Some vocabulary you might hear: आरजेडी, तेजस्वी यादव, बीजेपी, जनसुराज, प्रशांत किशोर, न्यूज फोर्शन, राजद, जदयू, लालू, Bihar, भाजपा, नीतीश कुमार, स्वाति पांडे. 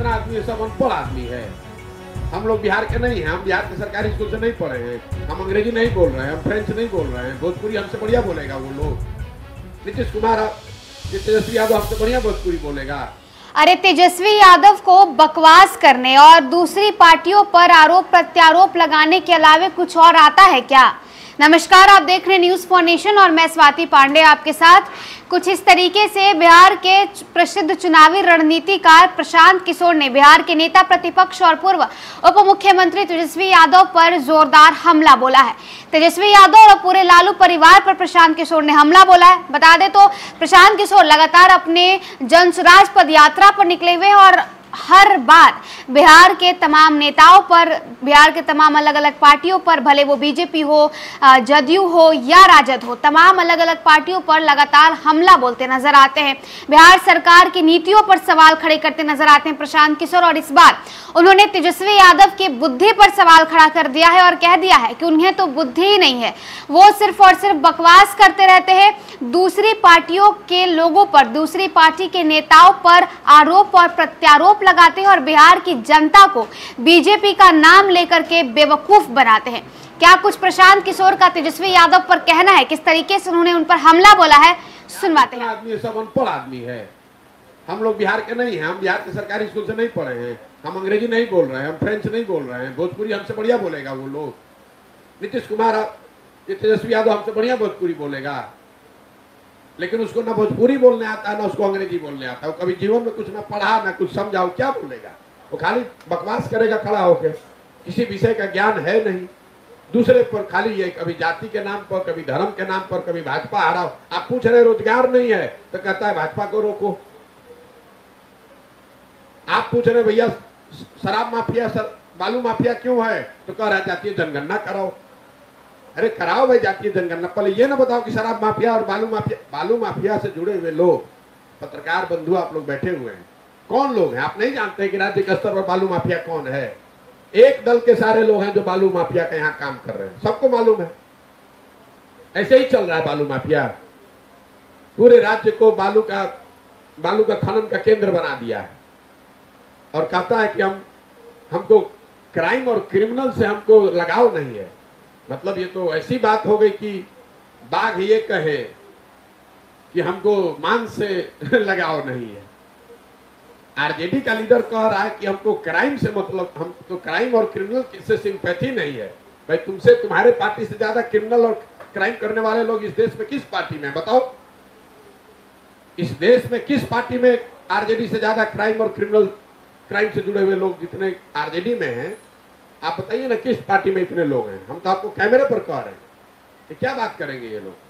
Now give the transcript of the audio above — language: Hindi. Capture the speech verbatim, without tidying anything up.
जितना आदमी है सब अनपढ़ आदमी है। हम लोग बिहार के नहीं हैं, हम बिहार के सरकारी स्कूल से नहीं पढ़े हैं, हम अंग्रेजी नहीं बोल रहे हैं, हम फ्रेंच नहीं बोल रहे हैं, भोजपुरी हमसे बढ़िया बोलेगा वो लोग। नीतीश कुमार तेजस्वी यादव हमसे बढ़िया भोजपुरी बोलेगा। अरे तेजस्वी यादव को बकवास करने और दूसरी पार्टियों पर आरोप प्रत्यारोप लगाने के अलावे कुछ और आता है क्या? नमस्कार, आप देख रहे हैं न्यूज फोर्शन और मैं स्वाति पांडे आपके साथ। कुछ इस तरीके से बिहार के प्रसिद्ध चुनावी रणनीतिकार प्रशांत किशोर ने बिहार के नेता प्रतिपक्ष और पूर्व उप मुख्यमंत्री तेजस्वी यादव पर जोरदार हमला बोला है। तेजस्वी यादव और पूरे लालू परिवार पर प्रशांत किशोर ने हमला बोला है। बता दें तो प्रशांत किशोर लगातार अपने जनसुराज पद यात्रा पर निकले हुए और हर बार बिहार के तमाम नेताओं पर, बिहार के तमाम अलग अलग पार्टियों पर, भले वो बीजेपी हो, जदयू हो या राजद हो, तमाम अलग अलग पार्टियों पर लगातार हमला बोलते नजर आते हैं, बिहार सरकार की नीतियों पर सवाल खड़े करते नजर आते हैं प्रशांत किशोर। और इस बार उन्होंने तेजस्वी यादव की बुद्धि पर सवाल खड़ा कर दिया है और कह दिया है कि उन्हें तो बुद्धि ही नहीं है, वो सिर्फ और सिर्फ बकवास करते रहते हैं, दूसरी पार्टियों के लोगों पर, दूसरी पार्टी के नेताओं पर आरोप और प्रत्यारोप लगाते हैं और बिहार की जनता को बीजेपी का नाम लेकर के बेवकूफ बनाते हैं। क्या कुछ प्रशांत किशोर का तेजस्वी यादव पर कहना है, किस तरीके से उन्होंने उन पर हमला बोला है, सुनवाते हैं। आदमी सब अनपढ़ आदमी है, हम लोग बिहार के नहीं हैं, हम बिहार के सरकारी स्कूल से नहीं पढ़े हैं, हम अंग्रेजी नहीं बोल रहे हैं, हम फ्रेंच नहीं बोल रहे हैं, भोजपुरी हमसे बढ़िया बोलेगा वो लोग। नीतीश कुमार तेजस्वी यादव हमसे बढ़िया भोजपुरी बोलेगा, लेकिन उसको ना भोजपुरी बोलने आता है ना उसको अंग्रेजी बोलने आता है, वो कभी जीवन में कुछ ना पढ़ा ना कुछ समझा, वो क्या बोलेगा? वो खाली बकवास करेगा खड़ा होकर, किसी विषय का ज्ञान है नहीं। दूसरे पर खाली ये कभी जाति के नाम पर, कभी धर्म के नाम पर, कभी भाजपा आ रहा हो, आप पूछ रहे रोजगार नहीं है तो कहता है भाजपा को रोको, आप पूछ रहे भैया शराब माफिया सर, बालू माफिया क्यों है तो कह रहा है जातीय जनगणना कराओ। अरे कराओ भाई जातीय जनगणना, पहले ये ना बताओ कि शराब माफिया और बालू माफिया, बालू माफिया से जुड़े हुए लोग, पत्रकार बंधु आप लोग बैठे हुए हैं, कौन लोग हैं आप नहीं जानते कि राज्य के स्तर पर बालू माफिया कौन है? एक दल के सारे लोग हैं जो बालू माफिया के यहाँ काम कर रहे हैं, सबको मालूम है। ऐसे ही चल रहा है बालू माफिया, पूरे राज्य को बालू का बालू का खनन का केंद्र बना दिया है और कहता है कि हम हमको क्राइम और क्रिमिनल से हमको लगाव नहीं है। मतलब ये तो ऐसी बात हो गई कि बाघ ये कहे कि हमको मांस से लगाव नहीं है, आरजेडी का लीडर कह रहा है कि हमको क्राइम से मतलब हम तो क्राइम और क्रिमिनल से सिंपैथी नहीं है। भाई तुमसे, तुम्हारे पार्टी से ज्यादा क्रिमिनल और क्राइम करने वाले लोग इस देश में किस पार्टी में, बताओ? इस देश में किस पार्टी में आरजेडी से ज्यादा क्राइम और क्रिमिनल, क्राइम से जुड़े हुए लोग जितने आरजेडी में हैं, आप बताइए ना किस पार्टी में इतने लोग हैं? हम तो आपको कैमरे पर कह रहे हैं, क्या बात करेंगे ये लोग।